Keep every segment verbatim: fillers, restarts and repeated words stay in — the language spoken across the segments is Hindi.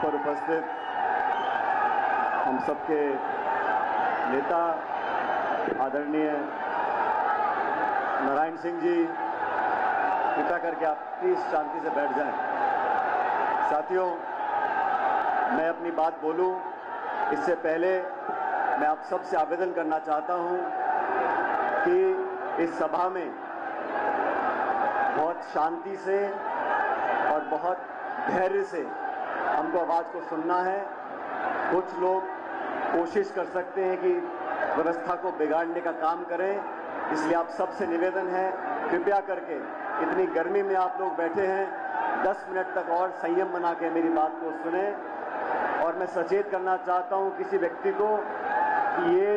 मंच पर उपस्थित हम सबके नेता आदरणीय नारायण सिंह जी, कृपया करके आप प्लीज शांति से बैठ जाएं। साथियों, मैं अपनी बात बोलूं इससे पहले मैं आप सबसे आवेदन करना चाहता हूं कि इस सभा में बहुत शांति से और बहुत धैर्य से हमको आवाज़ को सुनना है। कुछ लोग कोशिश कर सकते हैं कि व्यवस्था को बिगाड़ने का काम करें, इसलिए आप सबसे निवेदन है कृपया करके इतनी गर्मी में आप लोग बैठे हैं, दस मिनट तक और संयम बना के मेरी बात को सुने। और मैं सचेत करना चाहता हूं किसी व्यक्ति को कि ये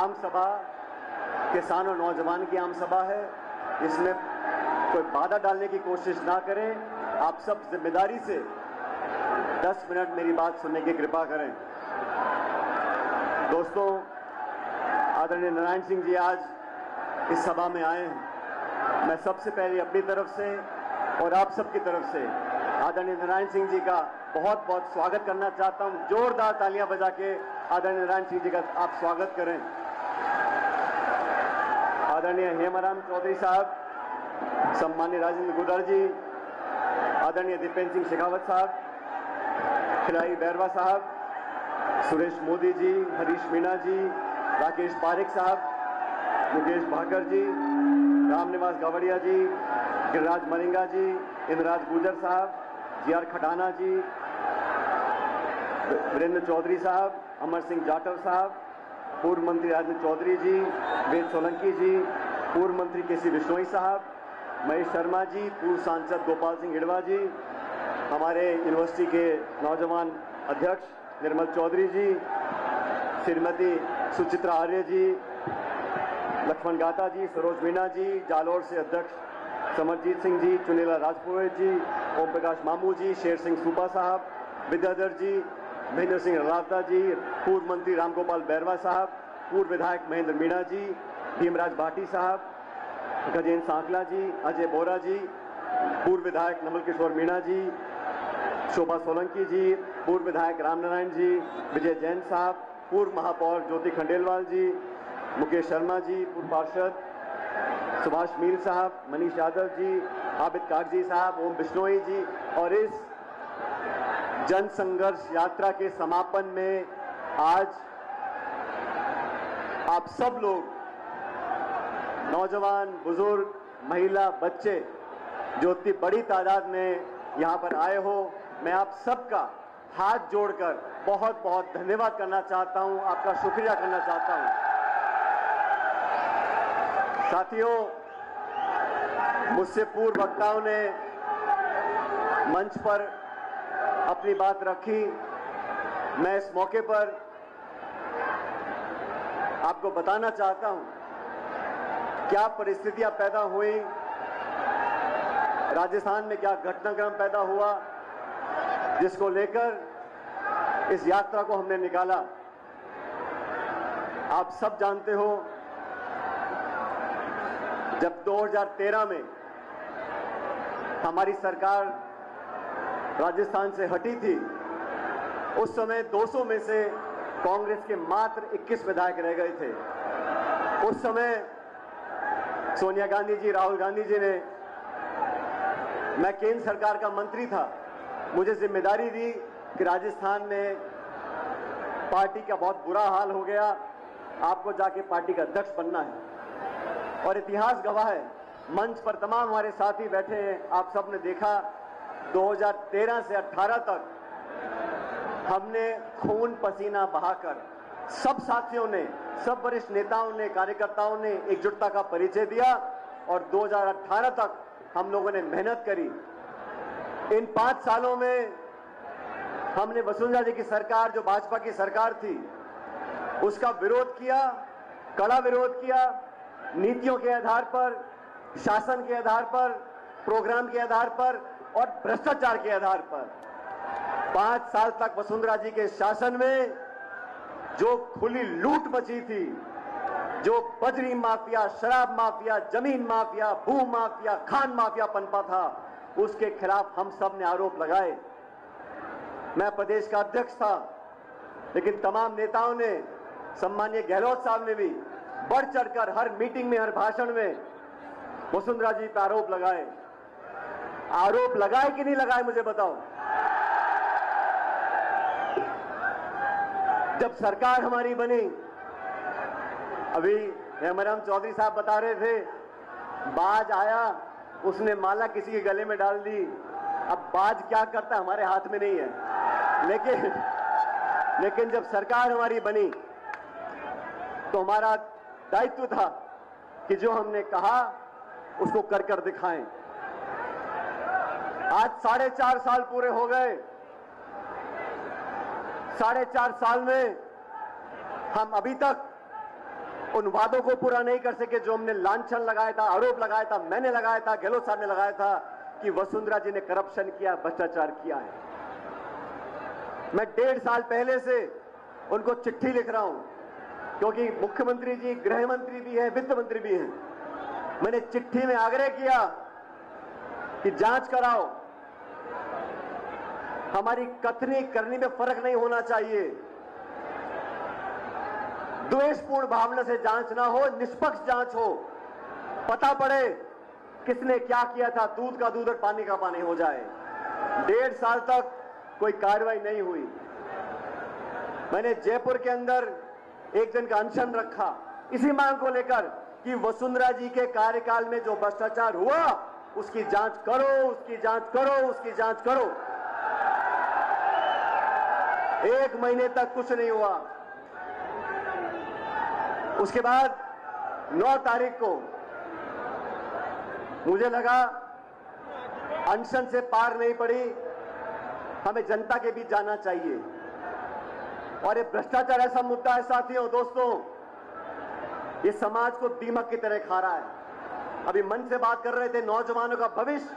आम सभा किसान और नौजवान की आम सभा है, इसमें कोई बाधा डालने की कोशिश ना करें। आप सब जिम्मेदारी से दस मिनट मेरी बात सुनने की कृपा करें। दोस्तों, आदरणीय नारायण सिंह जी आज इस सभा में आए हैं। मैं सबसे पहले अपनी तरफ से और आप सबकी तरफ से आदरणीय नारायण सिंह जी का बहुत बहुत स्वागत करना चाहता हूं। जोरदार तालियां बजा के आदरणीय नारायण सिंह जी का आप स्वागत करें। आदरणीय हेमराम चौधरी साहब, सम्माननीय राजेंद्र गुदर जी, आदरणीय द्विपेंद्र सिंह शेखावत साहब, खिलाड़ी बैरवा साहब, सुरेश मोदी जी, हरीश मीणा जी, राकेश पारिक साहब, मुकेश भाकर जी, रामनिवास गावड़िया जी, गिरिराज मलिंगा जी, इंदिराज गुर्जर साहब, जीआर खटाना जी, वीरेंद्र चौधरी साहब, अमर सिंह जाटव साहब, पूर्व मंत्री राजेंद्र चौधरी जी, वेद सोलंकी जी, पूर्व मंत्री के सी विश्नोई साहब, महेश शर्मा जी, पूर्व सांसद गोपाल सिंह एडवा जी, हमारे यूनिवर्सिटी के नौजवान अध्यक्ष निर्मल चौधरी जी, श्रीमती सुचित्रा आर्य जी, लक्ष्मण गाता जी, सरोज मीणा जी, जालोर से अध्यक्ष समरजीत सिंह जी, चुनीला राजपुरोहित जी, ओम प्रकाश मामू जी, शेर सिंह सूपा साहब, विद्याधर जी, महेंद्र सिंह रावता जी, पूर्व मंत्री रामगोपाल बैरवा साहब, पूर्व विधायक महेंद्र मीणा जी, भीमराज भाटी साहब, गजेंद्र सांकला जी, अजय बोरा जी, पूर्व विधायक नमल किशोर मीणा जी, शोभा सोलंकी जी, पूर्व विधायक रामनारायण जी, विजय जैन साहब, पूर्व महापौर ज्योति खंडेलवाल जी, मुकेश शर्मा जी, पूर्व पार्षद सुभाष मील साहब, मनीष यादव जी, आबिद कागजी साहब, ओम बिश्नोई जी। और इस जन संघर्ष यात्रा के समापन में आज आप सब लोग, नौजवान, बुजुर्ग, महिला, बच्चे जो इतनी बड़ी तादाद में यहाँ पर आए हो, मैं आप सबका हाथ जोड़कर बहुत बहुत धन्यवाद करना चाहता हूँ, आपका शुक्रिया करना चाहता हूँ। साथियों, मुझसे पूर्व वक्ताओं ने मंच पर अपनी बात रखी। मैं इस मौके पर आपको बताना चाहता हूं क्या परिस्थितियां पैदा हुई, राजस्थान में क्या घटनाक्रम पैदा हुआ जिसको लेकर इस यात्रा को हमने निकाला। आप सब जानते हो, जब दो हज़ार तेरह में हमारी सरकार राजस्थान से हटी थी, उस समय दो सौ में से कांग्रेस के मात्र इक्कीस विधायक रह गए थे। उस समय सोनिया गांधी जी, राहुल गांधी जी ने, मैं केंद्र सरकार का मंत्री था, मुझे जिम्मेदारी दी कि राजस्थान में पार्टी का बहुत बुरा हाल हो गया, आपको जाके पार्टी का अध्यक्ष बनना है। और इतिहास गवाह है, मंच पर तमाम हमारे साथी बैठे हैं, आप सबने देखा दो हज़ार तेरह से अठारह तक हमने खून पसीना बहाकर सब साथियों ने, सब वरिष्ठ नेताओं ने, कार्यकर्ताओं ने एकजुटता का परिचय दिया। और दो हज़ार अठारह तक हम लोगों ने मेहनत करी। इन पांच सालों में हमने वसुंधरा जी की सरकार, जो भाजपा की सरकार थी, उसका विरोध किया, कड़ा विरोध किया, नीतियों के आधार पर, शासन के आधार पर, प्रोग्राम के आधार पर और भ्रष्टाचार के आधार पर। पांच साल तक वसुंधरा जी के शासन में जो खुली लूट मची थी, जो बजरी माफिया, शराब माफिया, जमीन माफिया, भू माफिया, खान माफिया पनपा था, उसके खिलाफ हम सब ने आरोप लगाए। मैं प्रदेश का अध्यक्ष था, लेकिन तमाम नेताओं ने, सम्माननीय गहलोत साहब ने भी बढ़ चढ़कर हर मीटिंग में, हर भाषण में वसुंधरा जी पर आरोप लगाए। आरोप लगाए कि नहीं लगाए मुझे बताओ। जब सरकार हमारी बनी, अभी हेमराम चौधरी साहब बता रहे थे, बाज आया, उसने माला किसी के गले में डाल दी। अब बाज क्या करता हमारे हाथ में नहीं है, लेकिन लेकिन जब सरकार हमारी बनी तो हमारा दायित्व था कि जो हमने कहा उसको कर कर दिखाएं। आज साढ़े चार साल पूरे हो गए। साढ़े चार साल में हम अभी तक उन वादों को पूरा नहीं कर सके जो हमने लांछन लगाया था, आरोप लगाया था, मैंने लगाया था, गहलोत साहब ने लगाया था कि वसुंधरा जी ने करप्शन किया, भ्रष्टाचार किया है। मैं डेढ़ साल पहले से उनको चिट्ठी लिख रहा हूं, क्योंकि मुख्यमंत्री जी गृह मंत्री भी हैं, वित्त मंत्री भी हैं। मैंने चिट्ठी में आग्रह किया कि जांच कराओ, हमारी कथनी करनी में फर्क नहीं होना चाहिए, द्वेषपूर्ण भावना से जांच ना हो, निष्पक्ष जांच हो, पता पड़े किसने क्या किया था, दूध का दूध और पानी का पानी हो जाए। डेढ़ साल तक कोई कार्रवाई नहीं हुई। मैंने जयपुर के अंदर एक दिन का अनशन रखा इसी मांग को लेकर कि वसुंधरा जी के कार्यकाल में जो भ्रष्टाचार हुआ उसकी जांच करो, उसकी जांच करो, उसकी जांच करो। एक महीने तक कुछ नहीं हुआ। उसके बाद नौ तारीख को मुझे लगा अनशन से पार नहीं पड़ी, हमें जनता के बीच जाना चाहिए। और ये भ्रष्टाचार ऐसा मुद्दा है साथियों, दोस्तों, ये समाज को दीमक की तरह खा रहा है। अभी मन से बात कर रहे थे, नौजवानों का भविष्य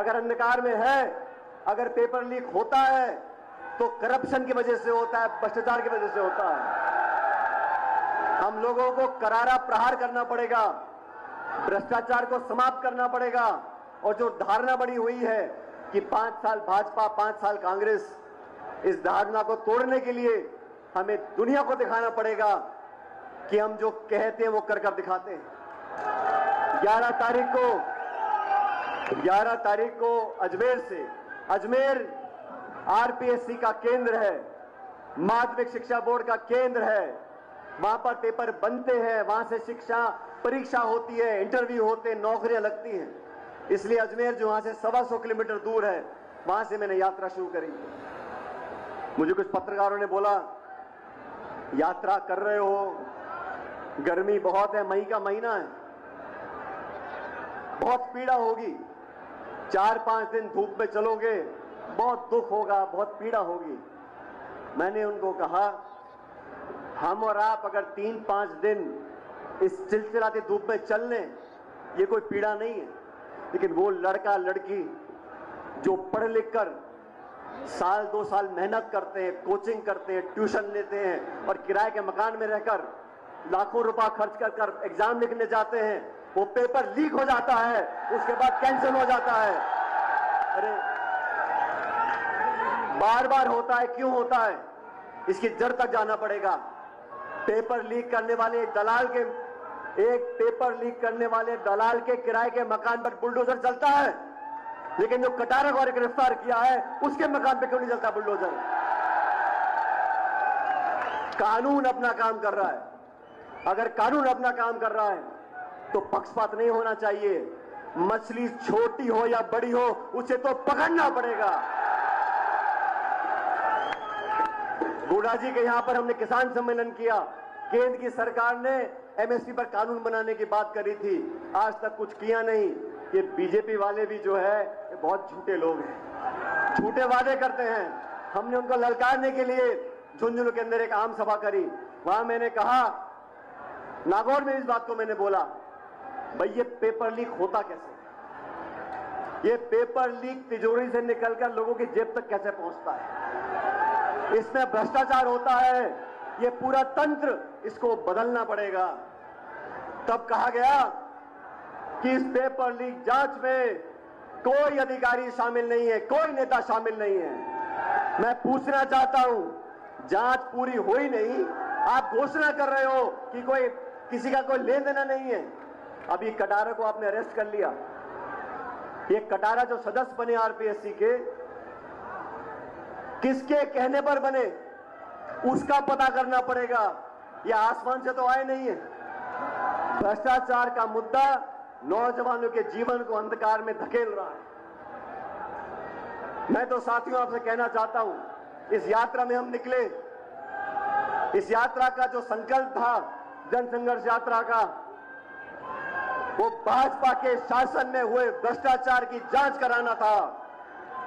अगर अंधकार में है, अगर पेपर लीक होता है तो करप्शन की वजह से होता है, भ्रष्टाचार की वजह से होता है। हम लोगों को करारा प्रहार करना पड़ेगा, भ्रष्टाचार को समाप्त करना पड़ेगा। और जो धारणा बनी हुई है कि पांच साल भाजपा, पांच साल कांग्रेस, इस धारणा को तोड़ने के लिए हमें दुनिया को दिखाना पड़ेगा कि हम जो कहते हैं वो कर कर दिखाते हैं। ग्यारह तारीख को ग्यारह तारीख को अजमेर से, अजमेर आरपीएससी का केंद्र है, माध्यमिक शिक्षा बोर्ड का केंद्र है, वहां पर पेपर बनते हैं, वहां से शिक्षा परीक्षा होती है, इंटरव्यू होते हैं, नौकरियां लगती हैं। इसलिए अजमेर जो वहां से सवा सौ किलोमीटर दूर है, वहां से मैंने यात्रा शुरू करी। मुझे कुछ पत्रकारों ने बोला, यात्रा कर रहे हो, गर्मी बहुत है, मई का महीना है, बहुत पीड़ा होगी, चार पांच दिन धूप में चलोगे, बहुत दुख होगा, बहुत पीड़ा होगी। मैंने उनको कहा, हम और आप अगर तीन पांच दिन इस चिलचिलाती धूप में चल लें, ये कोई पीड़ा नहीं है। लेकिन वो लड़का लड़की जो पढ़ लिख कर साल दो साल मेहनत करते हैं, कोचिंग करते हैं, ट्यूशन लेते हैं और किराए के मकान में रहकर लाखों रुपया खर्च कर कर एग्जाम लिखने जाते हैं, वो पेपर लीक हो जाता है, उसके बाद कैंसिल हो जाता है। अरे बार बार होता है, क्यों होता है, इसकी जड़ तक जाना पड़ेगा। पेपर लीक करने वाले दलाल के एक पेपर लीक करने वाले दलाल के किराए के मकान पर बुलडोजर चलता है, लेकिन जो कटारा को गिरफ्तार किया है उसके मकान पर क्यों नहीं चलता बुलडोजर। कानून अपना काम कर रहा है। अगर कानून अपना काम कर रहा है तो पक्षपात नहीं होना चाहिए। मछली छोटी हो या बड़ी हो, उसे तो पकड़ना पड़ेगा। गुड़ा जी के यहां पर हमने किसान सम्मेलन किया, केंद्र की सरकार ने एमएसपी पर कानून बनाने की बात करी थी, आज तक कुछ किया नहीं। ये बीजेपी वाले भी जो है ये बहुत झूठे लोग हैं, झूठे वादे करते हैं। हमने उनको ललकारने के लिए झुंझुनू के अंदर एक आम सभा करी, वहां मैंने कहा, नागौर में इस बात को मैंने बोला, भाई ये पेपर लीक होता कैसे, ये पेपर लीक तिजोरी से निकलकर लोगों की जेब तक कैसे पहुंचता है, इसमें भ्रष्टाचार होता है, ये पूरा तंत्र, इसको बदलना पड़ेगा। तब कहा गया कि इस पेपर लीक जांच में कोई अधिकारी शामिल नहीं है, कोई नेता शामिल नहीं है। मैं पूछना चाहता हूं, जांच पूरी हो ही नहीं, आप घोषणा कर रहे हो कि कोई किसी का कोई लेन देना नहीं है। अभी कटारा को आपने अरेस्ट कर लिया। ये कटारा जो सदस्य बने आरपीएससी के, किसके कहने पर बने उसका पता करना पड़ेगा। ये आसमान से तो आए नहीं है। भ्रष्टाचार का मुद्दा नौजवानों के जीवन को अंधकार में धकेल रहा है। मैं तो साथियों आपसे कहना चाहता हूं, इस यात्रा में हम निकले, इस यात्रा का जो संकल्प था जनसंघर्ष यात्रा का, वो भाजपा के शासन में हुए भ्रष्टाचार की जांच कराना था।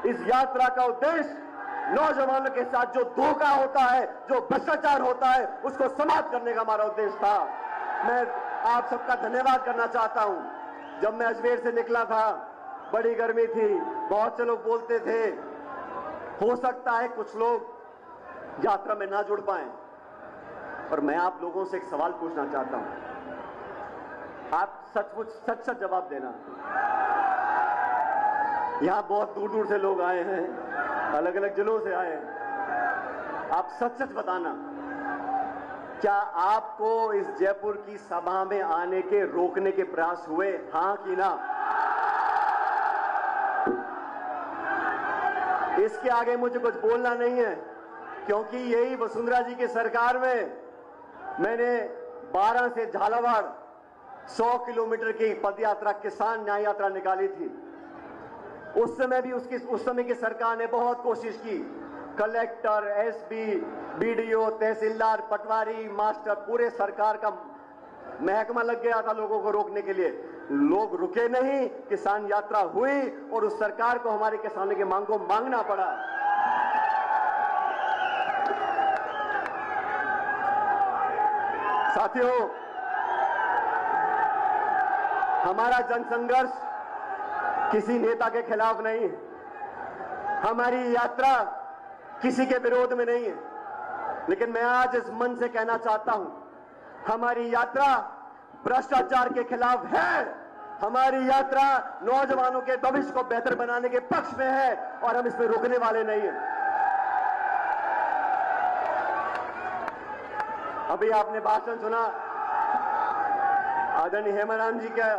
इस यात्रा का उद्देश्य नौजवानों के साथ जो धोखा होता है, जो भ्रष्टाचार होता है, उसको समाप्त करने का हमारा उद्देश्य था। मैं आप सबका धन्यवाद करना चाहता हूं। जब मैं अजमेर से निकला था, बड़ी गर्मी थी, बहुत से लोग बोलते थे हो सकता है कुछ लोग यात्रा में ना जुड़ पाए, और मैं आप लोगों से एक सवाल पूछना चाहता हूं, आप सचमुच सच सच जवाब देना। यहां बहुत दूर दूर से लोग आए हैं, अलग अलग जिलों से आए हैं, आप सच सच बताना, क्या आपको इस जयपुर की सभा में आने के रोकने के प्रयास हुए, हां कि ना? इसके आगे मुझे कुछ बोलना नहीं है, क्योंकि यही वसुंधरा जी की सरकार में मैंने बारह से झालावाड़ सौ किलोमीटर की पदयात्रा, किसान न्याय यात्रा निकाली थी। उस समय भी उसकी उस समय की सरकार ने बहुत कोशिश की, collector, SP, BDO, tehsildar, patwari, master, पूरे सरकार का महकमा लग गया था लोगों को रोकने के लिए। लोग रुके नहीं, किसान यात्रा हुई और उस सरकार को हमारे किसानों की मांग को मांगना पड़ा। साथियों, हमारा जनसंघर्ष किसी नेता के खिलाफ नहीं है, हमारी यात्रा किसी के विरोध में नहीं है, लेकिन मैं आज इस मन से कहना चाहता हूं, हमारी यात्रा भ्रष्टाचार के खिलाफ है, हमारी यात्रा नौजवानों के भविष्य को बेहतर बनाने के पक्ष में है, और हम इसमें रुकने वाले नहीं हैं। अभी आपने भाषण सुना आदरणीय हेमराम जी का।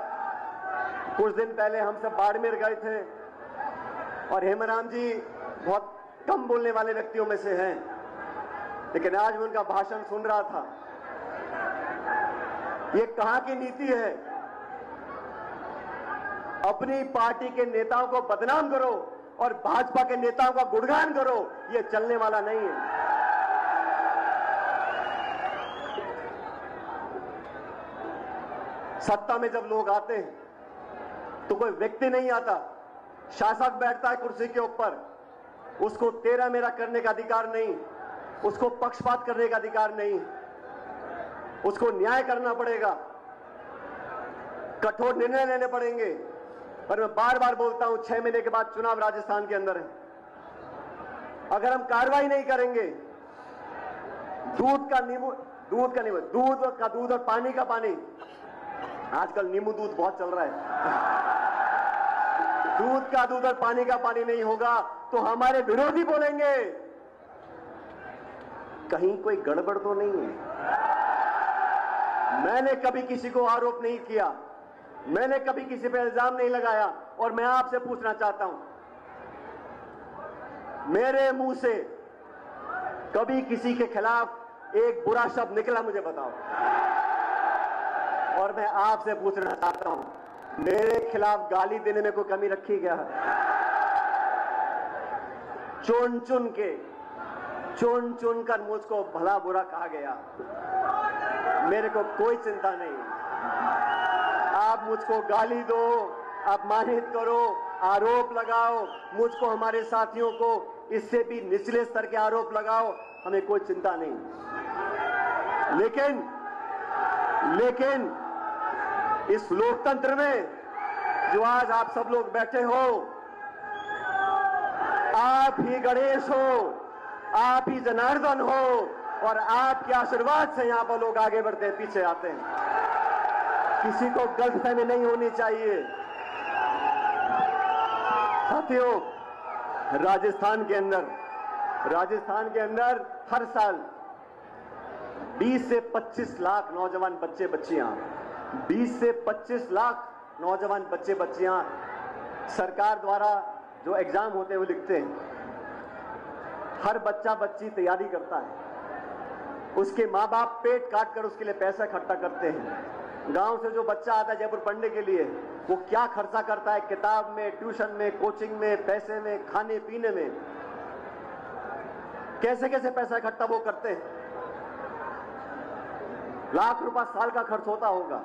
कुछ दिन पहले हम सब बाड़मेर गए थे, और हेमराम जी बहुत कम बोलने वाले व्यक्तियों में से हैं, लेकिन आज मैं उनका भाषण सुन रहा था। ये कहां की नीति है, अपनी पार्टी के नेताओं को बदनाम करो और भाजपा के नेताओं का गुणगान करो, ये चलने वाला नहीं है। सत्ता में जब लोग आते हैं तो कोई व्यक्ति नहीं आता, शासक बैठता है कुर्सी के ऊपर, उसको तेरा मेरा करने का अधिकार नहीं, उसको पक्षपात करने का अधिकार नहीं, उसको न्याय करना पड़ेगा, कठोर निर्णय लेने पड़ेंगे। और मैं बार बार बोलता हूं, छह महीने के बाद चुनाव राजस्थान के अंदर है, अगर हम कार्रवाई नहीं करेंगे, दूध का नींबू दूध का नींबू दूध का दूध और पानी का पानी, आजकल नींबू दूध बहुत चल रहा है, दूध का दूध और पानी का पानी नहीं होगा तो हमारे विरोधी बोलेंगे कहीं कोई गड़बड़ तो नहीं है। मैंने कभी किसी को आरोप नहीं किया, मैंने कभी किसी पर इल्जाम नहीं लगाया, और मैं आपसे पूछना चाहता हूं, मेरे मुंह से कभी किसी के खिलाफ एक बुरा शब्द निकला मुझे बताओ। और मैं आपसे पूछना चाहता हूं, मेरे खिलाफ गाली देने में कोई कमी रखी गया है? चुन चुन के चुन चुन कर मुझको भला बुरा कहा गया, मेरे को कोई चिंता नहीं। आप मुझको गाली दो, अपमानित करो, आरोप लगाओ, मुझको हमारे साथियों को इससे भी निचले स्तर के आरोप लगाओ, हमें कोई चिंता नहीं। लेकिन लेकिन इस लोकतंत्र में जो आज आप सब लोग बैठे हो, आप ही गणेश हो, आप ही जनार्दन हो, और आपके आशीर्वाद से यहां पर लोग आगे बढ़ते हैं, पीछे आते हैं। किसी को गलतफहमी नहीं होनी चाहिए। साथियों, राजस्थान के अंदर राजस्थान के अंदर हर साल बीस से पच्चीस लाख नौजवान बच्चे बच्चियां बीस से पच्चीस लाख नौजवान बच्चे बच्चियां सरकार द्वारा जो एग्जाम होते हुए लिखते हैं। हर बच्चा बच्ची तैयारी करता है, उसके माँ बाप पेट काट कर उसके लिए पैसा इकट्ठा करते हैं। गांव से जो बच्चा आता है जयपुर पढ़ने के लिए, वो क्या खर्चा करता है किताब में, ट्यूशन में, कोचिंग में, पैसे में, खाने पीने में, कैसे कैसे पैसा इकट्ठा वो करते हैं। लाख रुपए साल का खर्च होता होगा।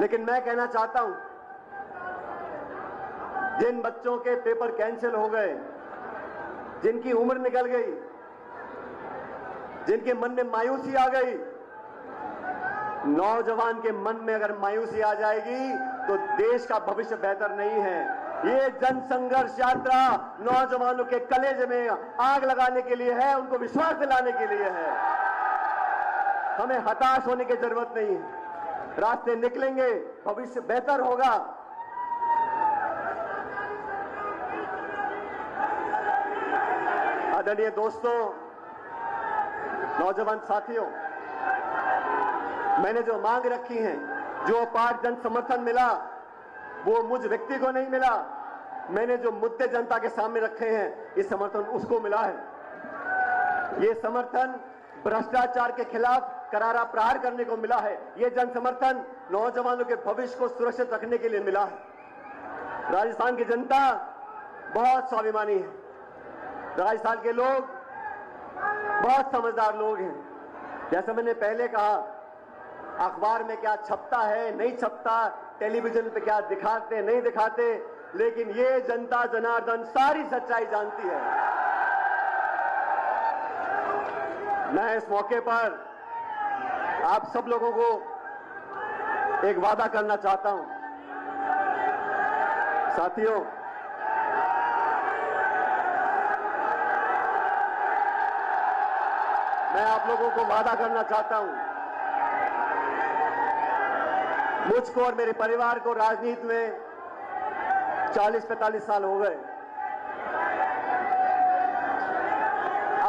लेकिन मैं कहना चाहता हूं, जिन बच्चों के पेपर कैंसिल हो गए, जिनकी उम्र निकल गई, जिनके मन में मायूसी आ गई, नौजवान के मन में अगर मायूसी आ जाएगी तो देश का भविष्य बेहतर नहीं है। ये जन संघर्ष यात्रा नौजवानों के कलेजे में आग लगाने के लिए है, उनको विश्वास दिलाने के लिए है। हमें हताश होने की जरूरत नहीं है, रास्ते निकलेंगे, भविष्य बेहतर होगा। आदरणीय दोस्तों, नौजवान साथियों, मैंने जो मांग रखी है, जो पार्टी जन समर्थन मिला, वो मुझ व्यक्ति को नहीं मिला। मैंने जो मुद्दे जनता के सामने रखे हैं, ये समर्थन उसको मिला है। ये समर्थन भ्रष्टाचार के खिलाफ करारा प्रहार करने को मिला है। ये जन समर्थन नौजवानों के भविष्य को सुरक्षित रखने के लिए मिला है। राजस्थान की जनता बहुत स्वाभिमानी है, राजस्थान के लोग बहुत समझदार लोग हैं। जैसा मैंने पहले कहा, अखबार में क्या छपता है, नहीं छपता, टेलीविजन पे क्या दिखाते नहीं दिखाते, लेकिन ये जनता जनार्दन सारी सच्चाई जानती है। मैं इस मौके पर आप सब लोगों को एक वादा करना चाहता हूं। साथियों, मैं आप लोगों को वादा करना चाहता हूं, मुझको और मेरे परिवार को राजनीति में चालीस पैंतालीस साल हो गए।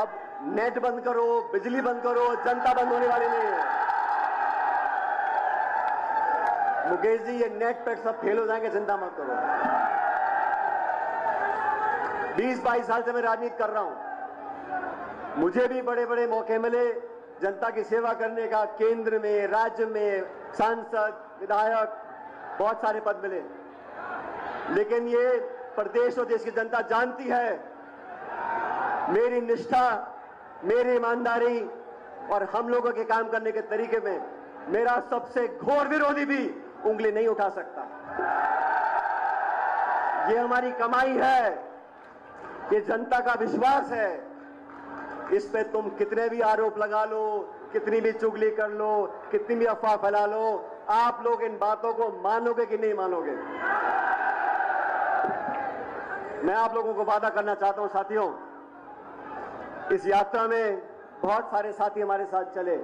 अब नेट बंद करो, बिजली बंद करो, जनता बंद होने वाली नहीं है। मुकेश जी, ये नेट पर सब फेल हो जाएंगे, चिंता मत करो। बीस बाईस साल से मैं राजनीति कर रहा हूं, मुझे भी बड़े बड़े मौके मिले जनता की सेवा करने का। केंद्र में, राज्य में, सांसद, विधायक, बहुत सारे पद मिले। लेकिन ये प्रदेश और देश की जनता जानती है मेरी निष्ठा, मेरी ईमानदारी और हम लोगों के काम करने के तरीके में। मेरा सबसे घोर विरोधी भी उंगली नहीं उठा सकता। ये हमारी कमाई है, ये जनता का विश्वास है। इस पे तुम कितने भी आरोप लगा लो, कितनी भी चुगली कर लो, कितनी भी अफवाह फैला लो, आप लोग इन बातों को मानोगे कि नहीं मानोगे। मैं आप लोगों को वादा करना चाहता हूं साथियों, इस यात्रा में बहुत सारे साथी हमारे साथ चले।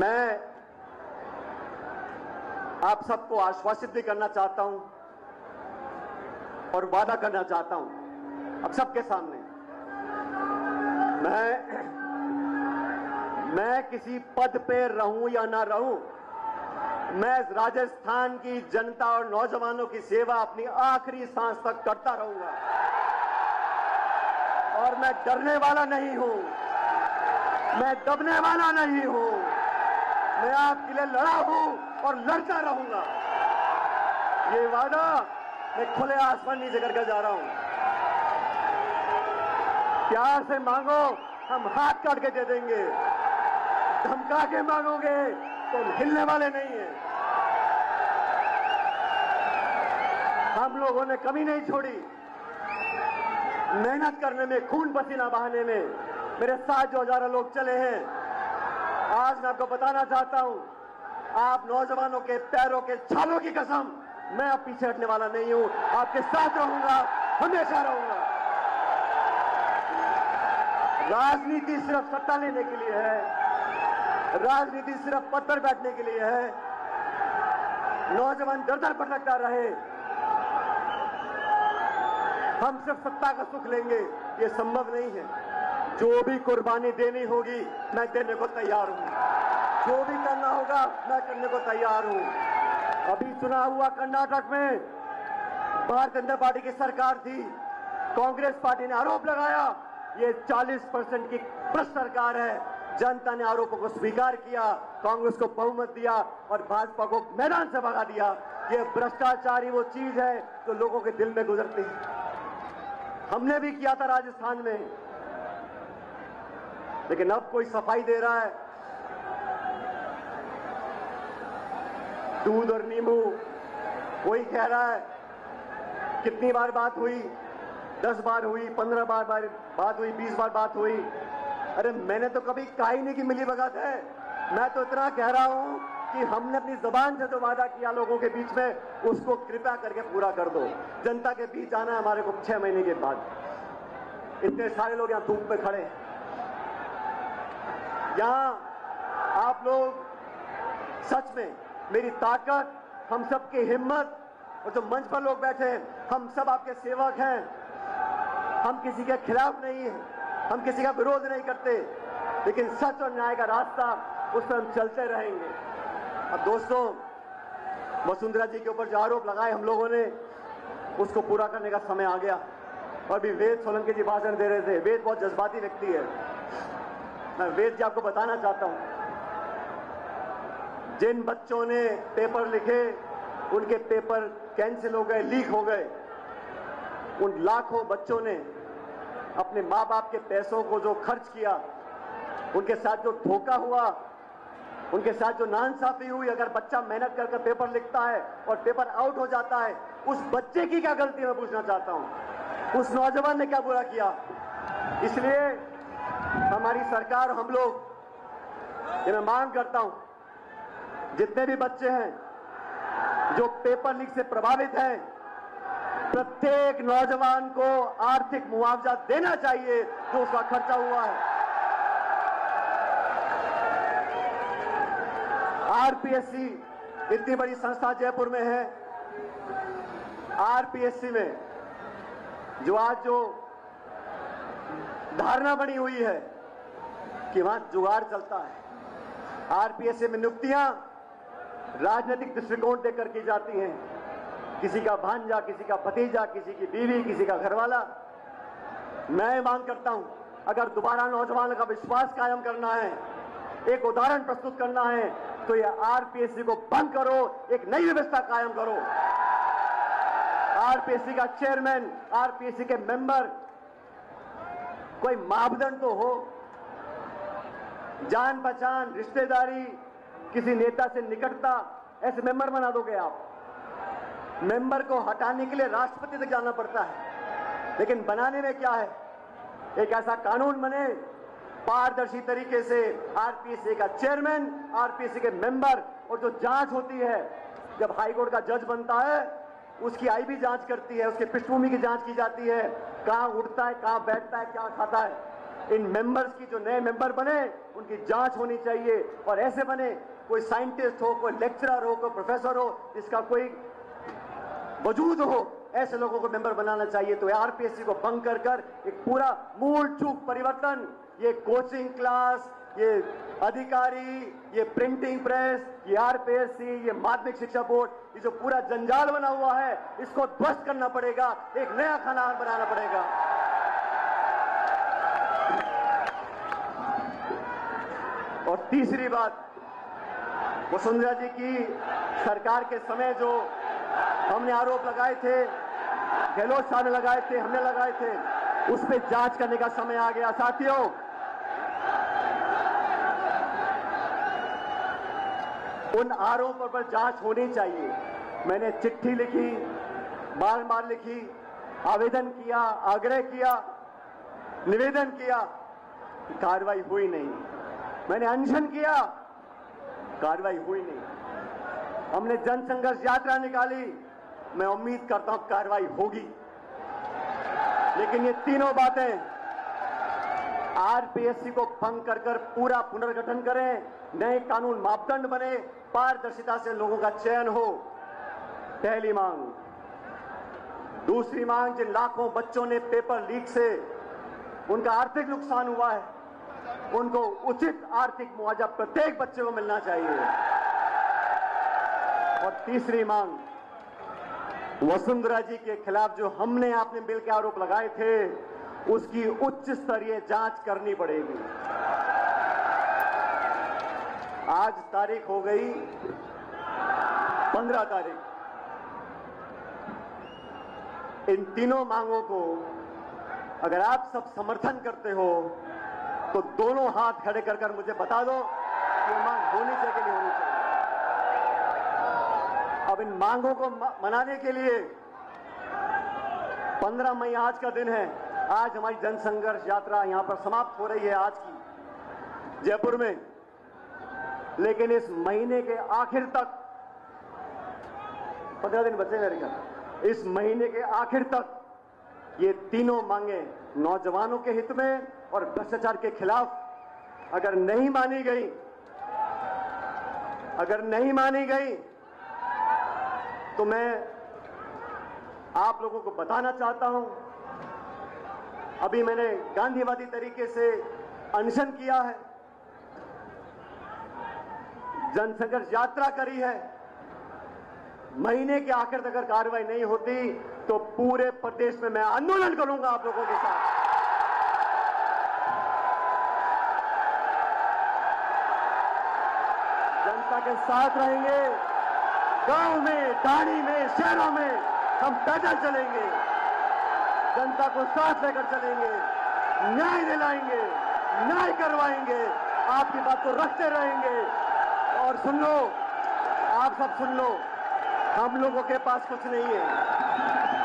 मैं आप सबको आश्वासित भी करना चाहता हूं और वादा करना चाहता हूं अब सबके सामने, मैं मैं किसी पद पे रहूं या ना रहूं, मैं राजस्थान की जनता और नौजवानों की सेवा अपनी आखिरी सांस तक करता रहूंगा। और मैं डरने वाला नहीं हूं, मैं दबने वाला नहीं हूं, मैं आपके लिए लड़ा हूं और लड़ता रहूंगा। ये वादा मैं खुले आसमान नीचे करके जा रहा हूं। प्यार से मांगो, हम हाथ काट के दे देंगे। धमका के मांगोगे तो हिलने वाले नहीं है। हम लोगों ने कमी नहीं छोड़ी, मेहनत करने में, खून पसीना बहाने में। मेरे साथ जो हजारों लोग चले हैं, आज मैं आपको बताना चाहता हूं, आप नौजवानों के पैरों के छालों की कसम, मैं अब पीछे हटने वाला नहीं हूं। आपके साथ रहूंगा, हमेशा रहूंगा। राजनीति सिर्फ सत्ता लेने के लिए है, राजनीति सिर्फ पद पर बैठने के लिए है। नौजवान दर दर भटकता रहे, हम सिर्फ सत्ता का सुख लेंगे, ये संभव नहीं है। जो भी कुर्बानी देनी होगी मैं देने को तैयार हूँ, जो भी करना होगा मैं करने को तैयार हूँ। अभी चुनाव हुआ कर्नाटक में, भारतीय जनता पार्टी की सरकार थी, कांग्रेस पार्टी ने आरोप लगाया ये चालीस परसेंट की भ्रष्ट सरकार है। जनता ने आरोपों को स्वीकार किया, कांग्रेस को बहुमत दिया और भाजपा को मैदान से भगा दिया। ये भ्रष्टाचार ही वो चीज है जो लोगों के दिल में गुजरती है। हमने भी किया था राजस्थान में, लेकिन अब कोई सफाई दे रहा है। दूध और नींबू कोई कह रहा है, कितनी बार बात हुई, दस बार हुई, पंद्रह बार बार बात हुई, बीस बार बात हुई। अरे मैंने तो कभी कहा ही नहीं कि मिली भगत है। मैं तो इतना कह रहा हूं कि हमने अपनी जबान से जो वादा किया लोगों के बीच में, उसको कृपया करके पूरा कर दो। जनता के बीच आना हमारे को छह महीने के बाद। इतने सारे लोग यहाँ धूप में खड़े हैं, यहाँ आप लोग सच में मेरी ताकत, हम सबकी हिम्मत, और जो मंच पर लोग बैठे हैं हम सब आपके सेवक हैं। हम किसी के खिलाफ नहीं है, हम किसी का विरोध नहीं करते, लेकिन सच और न्याय का रास्ता उस पर हम चलते रहेंगे। अब दोस्तों, वसुंधरा जी के ऊपर जो आरोप लगाए हम लोगों ने, उसको पूरा करने का समय आ गया। और भी वेद सोलंकी जी भाषण दे रहे थे, वेद बहुत जज्बाती व्यक्ति है। मैं वेद जी आपको बताना चाहता हूँ, जिन बच्चों ने पेपर लिखे उनके पेपर कैंसिल हो गए, लीक हो गए। उन लाखों बच्चों ने अपने माँ बाप के पैसों को जो खर्च किया, उनके साथ जो धोखा हुआ, उनके साथ जो नाइंसाफी हुई। अगर बच्चा मेहनत करके पेपर लिखता है और पेपर आउट हो जाता है, उस बच्चे की क्या गलती मैं पूछना चाहता हूँ, उस नौजवान ने क्या बुरा किया। इसलिए हमारी सरकार, हम लोग, ये मैं मांग करता हूँ, जितने भी बच्चे हैं जो पेपर लीक से प्रभावित हैं, प्रत्येक नौजवान को आर्थिक मुआवजा देना चाहिए जो उसका खर्चा हुआ है। आरपीएससी इतनी बड़ी संस्था जयपुर में है, आरपीएससी में जो आज जो धारणा बनी हुई है कि वहां जुगाड़ चलता है। आरपीएससी में नियुक्तियां राजनीतिक दृष्टिकोण देकर की जाती हैं, किसी का भांजा, किसी का भतीजा, किसी की बीवी, किसी का घरवाला। मैं मांग करता हूं, अगर दोबारा नौजवान का विश्वास कायम करना है, एक उदाहरण प्रस्तुत करना है, तो ये आरपीएससी को बंद करो, एक नई व्यवस्था कायम करो। आरपीएससी का चेयरमैन, आरपीएससी के मेंबर, कोई मापदंड तो हो। जान पहचान, रिश्तेदारी, किसी नेता से निकटता, ऐसे मेंबर बना दोगे आप। मेंबर को हटाने के लिए राष्ट्रपति तक जाना पड़ता है, लेकिन बनाने में क्या है, एक ऐसा कानून बने पारदर्शी तरीके से। आरपीएससी का चेयरमैन, आरपीएससी के मेंबर, और जो जांच होती है, जब हाईकोर्ट का जज बनता है उसकी आई भी जांच करती है, उसके पृष्ठभूमि की जांच की जाती है, कहाँ उठता है, कहाँ बैठता है, क्या खाता है। इन मेंबर्स की, जो नए मेंबर बने, उनकी जाँच होनी चाहिए। और ऐसे बने, कोई साइंटिस्ट हो, कोई लेक्चरर हो, कोई प्रोफेसर हो, इसका कोई वजूद हो, ऐसे लोगों को मेंबर बनाना चाहिए। तो आरपीएससी को भंग कर कर एक पूरा मूल चूक परिवर्तन, ये कोचिंग क्लास, ये अधिकारी, ये प्रिंटिंग प्रेस, ये आरपीएससी, ये माध्यमिक शिक्षा बोर्ड, ये जो पूरा जंजाल बना हुआ है, इसको ध्वस्त करना पड़ेगा, एक नया खाना बनाना पड़ेगा। और तीसरी बात, वसुंधरा जी की सरकार के समय जो हमने आरोप लगाए थे, गहलोत साहब ने लगाए थे, हमने लगाए थे, उस पर जांच करने का समय आ गया। साथियों, उन आरोपों पर जांच होनी चाहिए। मैंने चिट्ठी लिखी, बार बार लिखी, आवेदन किया, आग्रह किया, निवेदन किया, कार्रवाई हुई नहीं। मैंने अनशन किया, कार्रवाई हुई नहीं। हमने जन संघर्ष यात्रा निकाली, मैं उम्मीद करता हूं कार्रवाई होगी। लेकिन ये तीनों बातें, आरपीएससी को भंग कर कर पूरा पुनर्गठन करें, नए कानून मापदंड बने, पारदर्शिता से लोगों का चयन हो, पहली मांग। दूसरी मांग, जिन लाखों बच्चों ने पेपर लीक से उनका आर्थिक नुकसान हुआ है, उनको उचित आर्थिक मुआवजा प्रत्येक बच्चे को मिलना चाहिए। और तीसरी मांग, वसुंधरा जी के खिलाफ जो हमने आपने मिलकर आरोप लगाए थे, उसकी उच्च स्तरीय जांच करनी पड़ेगी। आज तारीख हो गई पंद्रह तारीख। इन तीनों मांगों को अगर आप सब समर्थन करते हो तो दोनों हाथ खड़े कर कर मुझे बता दो कि मांग होनी चाहिए कि नहीं होनी चाहिए। अब इन मांगों को मनाने के लिए पंद्रह मई आज का दिन है। आज हमारी जनसंघर्ष यात्रा यहां पर समाप्त हो रही है आज की जयपुर में, लेकिन इस महीने के आखिर तक, पंद्रह दिन बचे मेरे ख्याल, इस महीने के आखिर तक ये तीनों मांगे नौजवानों के हित में और भ्रष्टाचार के खिलाफ अगर नहीं मानी गई, अगर नहीं मानी गई तो मैं आप लोगों को बताना चाहता हूं, अभी मैंने गांधीवादी तरीके से अनशन किया है, जनसंघर्ष यात्रा करी है। महीने के आखिर तक अगर कार्रवाई नहीं होती तो पूरे प्रदेश में मैं आंदोलन करूंगा आप लोगों के साथ। जनता के साथ रहेंगे, गांव में, ढाणी में, शहरों में हम पैदल चलेंगे, जनता को साथ लेकर चलेंगे, न्याय दिलाएंगे, न्याय करवाएंगे, आपकी बात को रखते रहेंगे। और सुन लो, आप सब सुन लो, हम लोगों के पास कुछ नहीं है,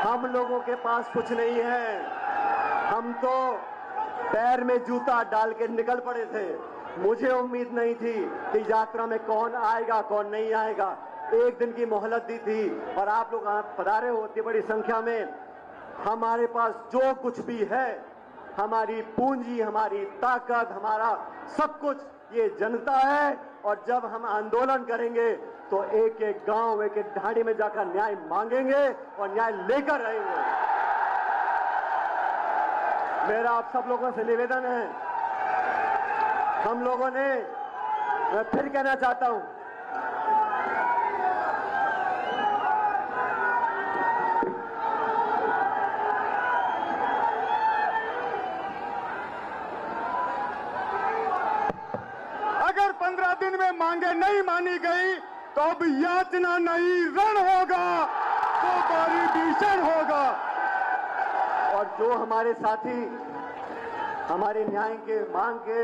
हम लोगों के पास कुछ नहीं है, हम तो पैर में जूता डाल के निकल पड़े थे। मुझे उम्मीद नहीं थी कि यात्रा में कौन आएगा कौन नहीं आएगा, एक दिन की मोहलत दी थी और आप लोग यहाँ पधारे होते बड़ी संख्या में। हमारे पास जो कुछ भी है, हमारी पूंजी, हमारी ताकत, हमारा सब कुछ ये जनता है। और जब हम आंदोलन करेंगे तो एक एक गांव, एक एक ढाणी में जाकर न्याय मांगेंगे और न्याय लेकर रहेंगे। मेरा आप सब लोगों से निवेदन है, हम लोगों ने, मैं फिर कहना चाहता हूं, दिन में मांगे नहीं मानी गई तो अब याचना नहीं, रण होगा तो भारी भीषण होगा। और जो हमारे साथी हमारे न्याय के मांग के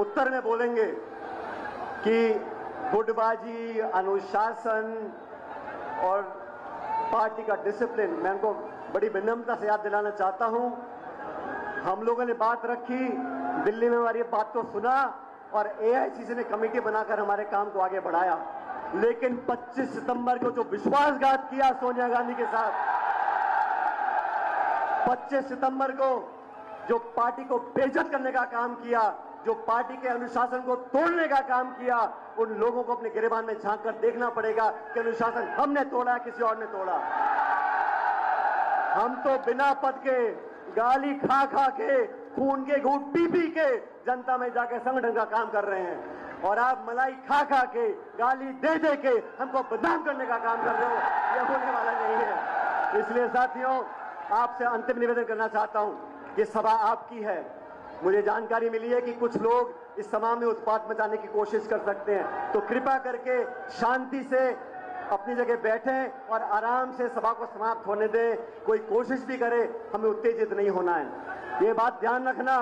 उत्तर में बोलेंगे कि गुटबाजी, अनुशासन और पार्टी का डिसिप्लिन, मैं उनको बड़ी विनम्रता से याद दिलाना चाहता हूं, हम लोगों ने बात रखी, दिल्ली में हमारी बात को सुना और ए आई सी सी ने कमेटी बनाकर हमारे काम को आगे बढ़ाया। लेकिन पच्चीस सितंबर को जो विश्वासघात किया सोनिया गांधी के साथ, पच्चीस सितंबर को जो पार्टी को बेइज्जत करने का काम किया, जो पार्टी के अनुशासन को तोड़ने का काम किया, उन लोगों को अपने गिरेबान में झांक कर देखना पड़ेगा कि अनुशासन हमने तोड़ा किसी और ने तोड़ा। हम तो बिना पद के, गाली खा खा के, खून के घूंट पी पी के जनता में जाकर संगठन का काम कर रहे हैं, और आप मलाई खा खा के, गाली दे दे के हमको बदनाम करने का काम कर रहे हो, यह होने वाला नहीं है। इसलिए साथियों, आपसे अंतिम निवेदन करना चाहता हूं, ये सभा आपकी है। मुझे जानकारी मिली है कि कुछ लोग इस सभा में उत्पात मचाने की कोशिश कर सकते हैं, तो कृपा करके शांति से अपनी जगह बैठें और आराम से सभा को समाप्त होने दें। कोई कोशिश भी करे, हमें उत्तेजित नहीं होना है, ये बात ध्यान रखना।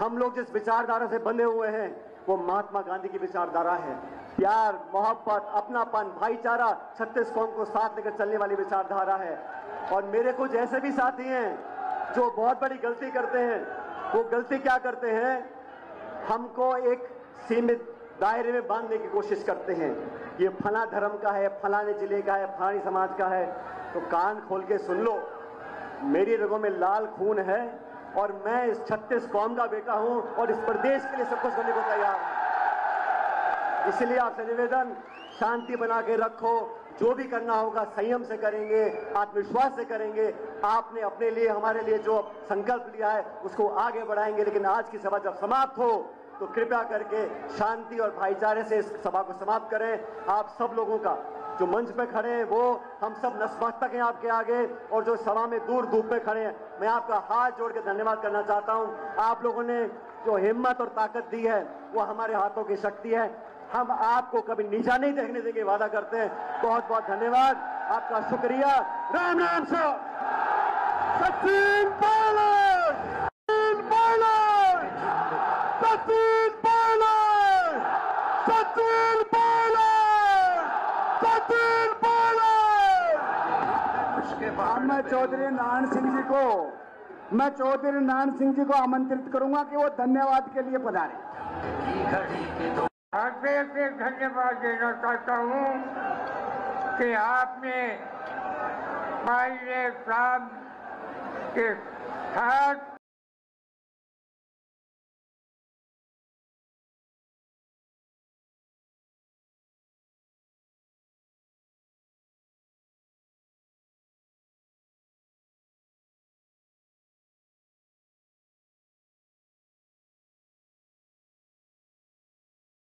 हम लोग जिस विचारधारा से बने हुए हैं वो महात्मा गांधी की विचारधारा है, प्यार, मोहब्बत, अपनापन, भाईचारा, छत्तीस कौम को साथ लेकर चलने वाली विचारधारा है। और मेरे कुछ ऐसे भी साथी हैं जो बहुत बड़ी गलती करते हैं। वो गलती क्या करते हैं, हमको एक सीमित दायरे में बांधने की कोशिश करते हैं, ये फला धर्म का है, फलाने जिले का है, फलानी समाज का है। तो कान खोल के सुन लो, मेरी रगों में लाल खून है और मैं इस छत्तीस कौम का बेटा हूं और इस प्रदेश के लिए सब कुछ करने को तैयार हूं। इसलिए आपसे निवेदन, शांति बना के रखो, जो भी करना होगा संयम से करेंगे, आत्मविश्वास से करेंगे। आपने अपने लिए, हमारे लिए जो संकल्प लिया है उसको आगे बढ़ाएंगे। लेकिन आज की सभा जब समाप्त हो तो कृपया करके शांति और भाईचारे से इस सभा को समाप्त करें। आप सब लोगों का, जो मंच पे खड़े हैं वो, हम सब नतमस्तक हैं आपके आगे, और जो सभा में दूर धूप पे खड़े हैं, मैं आपका हाथ जोड़ के धन्यवाद करना चाहता हूँ। आप लोगों ने जो हिम्मत और ताकत दी है वो हमारे हाथों की शक्ति है। हम आपको कभी नीचा नहीं देखने देंगे, वादा करते हैं। बहुत बहुत धन्यवाद, आपका शुक्रिया। राम नाम सो सचिन पायलट, सचिन पायलट, सचिन पायलट, सचिन पायलट, सचिन पायलट। मैं चौधरी नारायण सिंह जी को मैं चौधरी नारायण सिंह जी को आमंत्रित करूंगा कि वो धन्यवाद के लिए पधारे। हार्दिक हार्दिक धन्यवाद देना चाहता हूँ कि आपने पायलट साहब के साथ